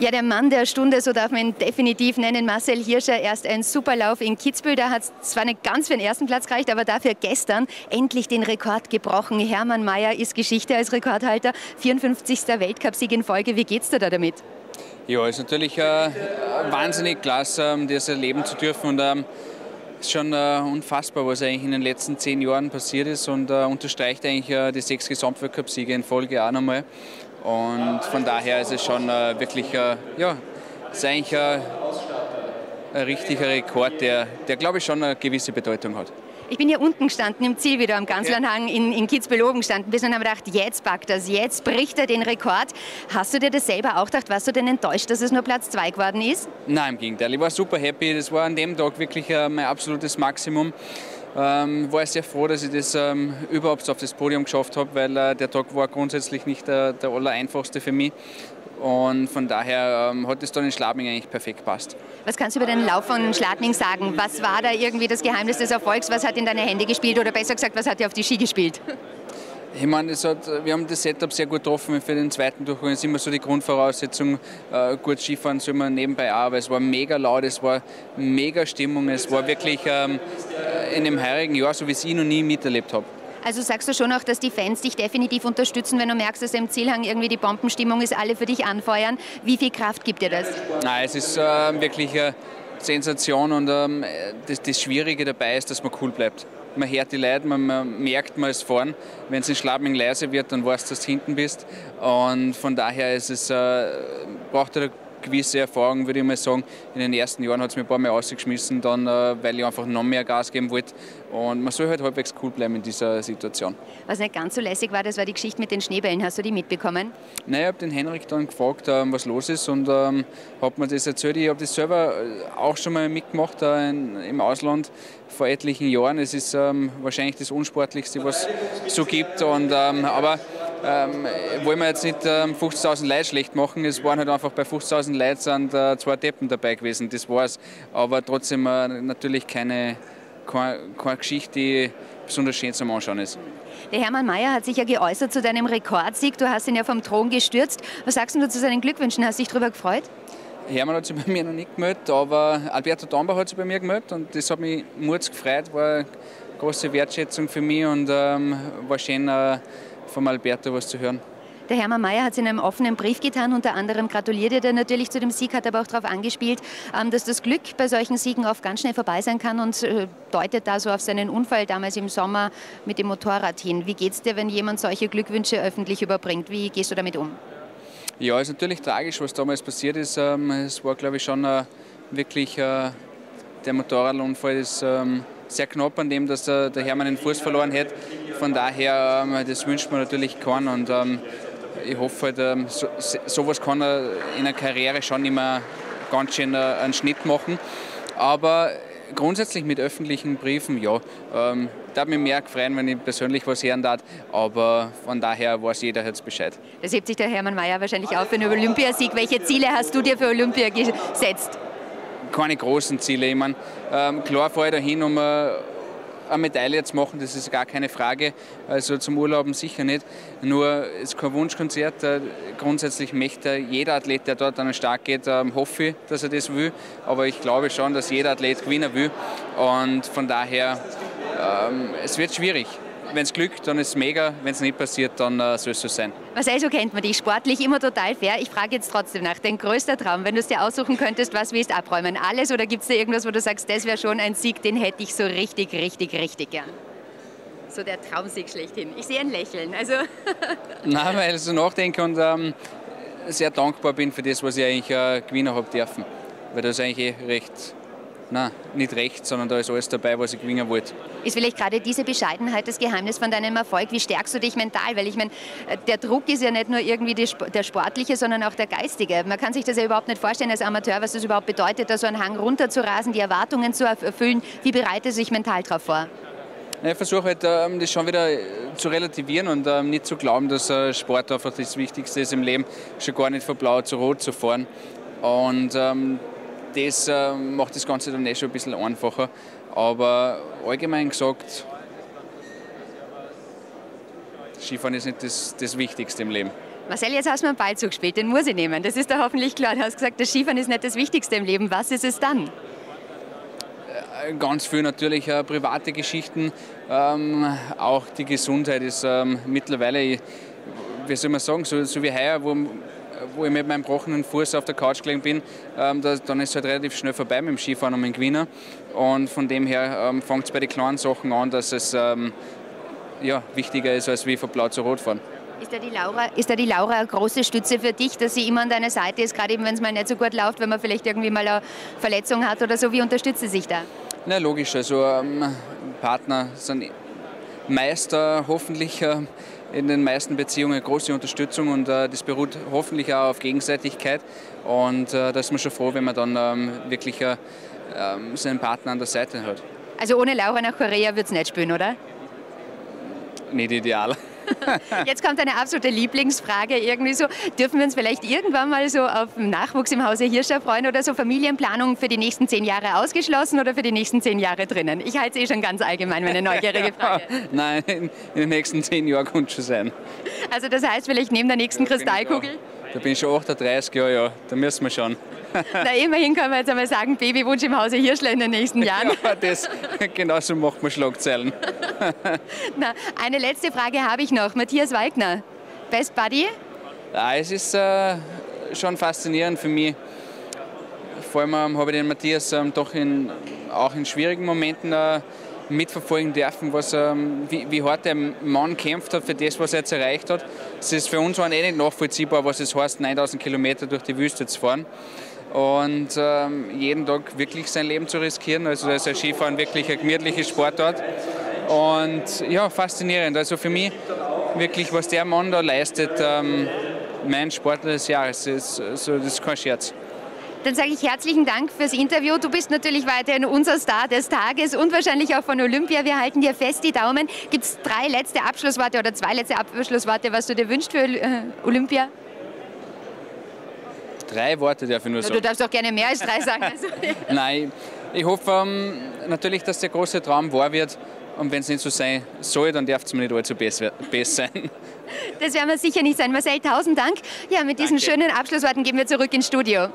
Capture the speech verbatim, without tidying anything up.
Ja, der Mann der Stunde, so darf man ihn definitiv nennen, Marcel Hirscher, erst ein Superlauf in Kitzbühel. Da hat es zwar nicht ganz für den ersten Platz gereicht, aber dafür gestern endlich den Rekord gebrochen. Hermann Maier ist Geschichte als Rekordhalter, vierundfünfzigster Weltcupsieg in Folge. Wie geht's dir da damit? Ja, ist natürlich äh, wahnsinnig klasse, das erleben zu dürfen. Und ähm, ist schon äh, unfassbar, was eigentlich in den letzten zehn Jahren passiert ist, und äh, unterstreicht eigentlich äh, die sechs Gesamtweltcup-Siege in Folge auch nochmal. Und von daher ist es schon äh, wirklich, äh, ja, ist eigentlich äh, ein richtiger Rekord, der, der glaube ich schon eine gewisse Bedeutung hat. Ich bin hier unten gestanden, im Ziel wieder am Ganzlernhang in, in Kitzbühel oben gestanden, bis und habe gedacht, jetzt packt das, jetzt bricht er den Rekord. Hast du dir das selber auch gedacht? Warst du denn enttäuscht, dass es nur Platz zwei geworden ist? Nein, im Gegenteil. Ich war super happy. Das war an dem Tag wirklich äh, mein absolutes Maximum. Ähm, war sehr froh, dass ich das ähm, überhaupt auf das Podium geschafft habe, weil äh, der Tag war grundsätzlich nicht der, der allereinfachste für mich. Und von daher ähm, hat es dann in Schladming eigentlich perfekt gepasst. Was kannst du über den Lauf von Schladming sagen? Was war da irgendwie das Geheimnis des Erfolgs? Was hat in deine Hände gespielt, oder besser gesagt, was hat dir auf die Ski gespielt? Ich meine, es hat, wir haben das Setup sehr gut getroffen für den zweiten Durchgang. Das ist immer so die Grundvoraussetzung, äh, gut Skifahren soll man nebenbei auch, weil es war mega laut, es war mega Stimmung, es war wirklich ähm, in dem heurigen Jahr, so wie ich es noch nie miterlebt habe. Also sagst du schon auch, dass die Fans dich definitiv unterstützen, wenn du merkst, dass im Zielhang irgendwie die Bombenstimmung ist, alle für dich anfeuern. Wie viel Kraft gibt dir das? Nein, es ist äh, wirklich eine Sensation, und ähm, das, das Schwierige dabei ist, dass man cool bleibt. Man hört die Leute, man, man merkt, man ist vorn. Wenn es in Schladming leise wird, dann weißt du, dass du hinten bist. Und von daher ist es, äh, braucht eine gewisse Erfahrung, würde ich mal sagen. In den ersten Jahren hat es mir ein paar Mal rausgeschmissen, dann, äh, weil ich einfach noch mehr Gas geben wollte. Und man soll halt halbwegs cool bleiben in dieser Situation. Was nicht ganz so lässig war, das war die Geschichte mit den Schneebällen. Hast du die mitbekommen? Nein, ich habe den Henrik dann gefragt, äh, was los ist, und ähm, habe mir das erzählt. Ich habe das selber auch schon mal mitgemacht äh, in, im Ausland. Vor etlichen Jahren. Es ist ähm, wahrscheinlich das Unsportlichste, was es so gibt. Und, ähm, aber ähm, wollen wir jetzt nicht ähm, fünfzigtausend Leute schlecht machen. Es waren halt einfach bei fünfzigtausend Leuten sind, äh, zwei Deppen dabei gewesen. Das war's. Aber trotzdem äh, natürlich keine, keine, keine Geschichte, die besonders schön zum Anschauen ist. Der Hermann Maier hat sich ja geäußert zu deinem Rekordsieg. Du hast ihn ja vom Thron gestürzt. Was sagst du zu seinen Glückwünschen? Hast du dich darüber gefreut? Hermann hat sich bei mir noch nicht gemeldet, aber Alberto Tomba hat sich bei mir gemeldet, und das hat mich mutig gefreut, war eine große Wertschätzung für mich, und ähm, war schön, äh, von Alberto was zu hören. Der Hermann Maier hat es in einem offenen Brief getan, unter anderem gratuliert er dir natürlich zu dem Sieg, hat aber auch darauf angespielt, ähm, dass das Glück bei solchen Siegen oft ganz schnell vorbei sein kann, und äh, deutet da so auf seinen Unfall damals im Sommer mit dem Motorrad hin. Wie geht es dir, wenn jemand solche Glückwünsche öffentlich überbringt? Wie gehst du damit um? Ja, ist natürlich tragisch, was damals passiert ist. Es war, glaube ich, schon wirklich der Motorradunfall ist sehr knapp an dem, dass der Hermann den Fuß verloren hat. Von daher, das wünscht man natürlich keinen. Und ich hoffe, sowas kann in der Karriere schon immer ganz schön einen Schnitt machen. Aber grundsätzlich mit öffentlichen Briefen, ja. Ähm, da würde mich mehr freuen, wenn ich persönlich was hören darf. Aber von daher weiß jeder jetzt Bescheid. Das hebt sich der Hermann Maier wahrscheinlich auf für einen Olympiasieg. Welche Ziele hast du dir für Olympia gesetzt? Keine großen Ziele. Ich meine, ähm, klar fahre ich da hin, um äh, eine Medaille zu machen, das ist gar keine Frage. Also zum Urlauben sicher nicht. Nur ist kein Wunschkonzert. Grundsätzlich möchte jeder Athlet, der dort an den Start geht, hoffe ich, dass er das will. Aber ich glaube schon, dass jeder Athlet Gewinner will. Und von daher, ähm, es wird schwierig. Wenn es glückt, dann ist es mega. Wenn es nicht passiert, dann äh, soll es so sein. Marcel, so kennt man dich. Sportlich immer total fair. Ich frage jetzt trotzdem nach. Dein größter Traum, wenn du es dir aussuchen könntest, was willst du abräumen? Alles, oder gibt es da irgendwas, wo du sagst, das wäre schon ein Sieg, den hätte ich so richtig, richtig, richtig gern? So der Traumsieg schlechthin. Ich sehe ein Lächeln. Also nein, weil ich so nachdenke und ähm, sehr dankbar bin für das, was ich eigentlich äh, gewinnen habe dürfen. Weil das eigentlich eh recht... Nein, nicht recht, sondern da ist alles dabei, was ich gewinnen wollte. Ist vielleicht gerade diese Bescheidenheit das Geheimnis von deinem Erfolg? Wie stärkst du dich mental? Weil ich meine, der Druck ist ja nicht nur irgendwie der sportliche, sondern auch der geistige. Man kann sich das ja überhaupt nicht vorstellen als Amateur, was das überhaupt bedeutet, da so einen Hang runter zu rasen, die Erwartungen zu erfüllen. Wie bereitest du dich mental darauf vor? Ich versuche halt, das schon wieder zu relativieren und nicht zu glauben, dass Sport einfach das Wichtigste ist im Leben, schon gar nicht von blau zu rot zu fahren. Und das äh, macht das Ganze dann eh schon ein bisschen einfacher. Aber allgemein gesagt, Skifahren ist nicht das, das Wichtigste im Leben. Marcel, jetzt hast du mir einen Ball zugespielt, den muss ich nehmen. Das ist doch hoffentlich klar. Du hast gesagt, das Skifahren ist nicht das Wichtigste im Leben. Was ist es dann? Ganz viel natürlich, äh, private Geschichten. Ähm, auch die Gesundheit ist ähm, mittlerweile, wie soll man sagen, so, so wie heuer, wo, wo ich mit meinem gebrochenen Fuß auf der Couch gelegen bin, ähm, das, dann ist es halt relativ schnell vorbei mit dem Skifahren und mit dem Gewinner. Und von dem her ähm, fängt es bei den kleinen Sachen an, dass es ähm, ja, wichtiger ist, als wie von Blau zu Rot fahren. Ist da, die Laura, ist da die Laura eine große Stütze für dich, dass sie immer an deiner Seite ist, gerade eben wenn es mal nicht so gut läuft, wenn man vielleicht irgendwie mal eine Verletzung hat oder so? Wie unterstützt sie sich da? Na logisch, also ähm, Partner sind Meister, hoffentlich äh, in den meisten Beziehungen eine große Unterstützung, und äh, das beruht hoffentlich auch auf Gegenseitigkeit, und äh, da ist man schon froh, wenn man dann ähm, wirklich äh, seinen Partner an der Seite hat. Also ohne Laura nach Korea wird es nicht spielen, oder? Nicht ideal. Jetzt kommt eine absolute Lieblingsfrage irgendwie so. Dürfen wir uns vielleicht irgendwann mal so auf Nachwuchs im Hause Hirscher freuen oder so? Familienplanung für die nächsten zehn Jahre ausgeschlossen oder für die nächsten zehn Jahre drinnen? Ich halte es eh schon ganz allgemein, meine neugierige Frage. Nein, in den nächsten zehn Jahren kann es schon sein. Also das heißt vielleicht neben der nächsten, ja, Kristallkugel? Bin da bin ich schon achtunddreißig, ja, ja, da müssen wir schon. Na, immerhin können wir jetzt einmal sagen, Babywunsch im Hause Hirscher in den nächsten Jahren. Ja, das, genau so macht man Schlagzeilen. Na, eine letzte Frage habe ich noch. Matthias Walkner, Best Buddy? Ja, es ist äh, schon faszinierend für mich. Vor allem ähm, habe ich den Matthias ähm, doch in, auch in schwierigen Momenten äh, mitverfolgen dürfen, was, ähm, wie, wie hart der Mann kämpft hat für das, was er jetzt erreicht hat. Es ist für uns auch eh nicht nachvollziehbar, was es heißt, neuntausend Kilometer durch die Wüste zu fahren. Und ähm, jeden Tag wirklich sein Leben zu riskieren. Also da ist ein Skifahren wirklich ein gemütlicher Sportart. Und ja, faszinierend. Also für mich wirklich, was der Mann da leistet, ähm, mein Sportler des Jahres, ist, also das ist kein Scherz. Dann sage ich herzlichen Dank fürs Interview. Du bist natürlich weiterhin unser Star des Tages und wahrscheinlich auch von Olympia. Wir halten dir fest die Daumen. Gibt es drei letzte Abschlussworte oder zwei letzte Abschlussworte, was du dir wünschst für Olympia? Drei Worte darf ich nur sagen. Du darfst auch gerne mehr als drei sagen. Also, ja. Nein, ich hoffe um, natürlich, dass der große Traum wahr wird. Und wenn es nicht so sein soll, dann darf es mir nicht allzu besser sein. Das werden wir sicher nicht sein. Marcel, tausend Dank. Ja, mit diesen Danke. schönen Abschlussworten gehen wir zurück ins Studio.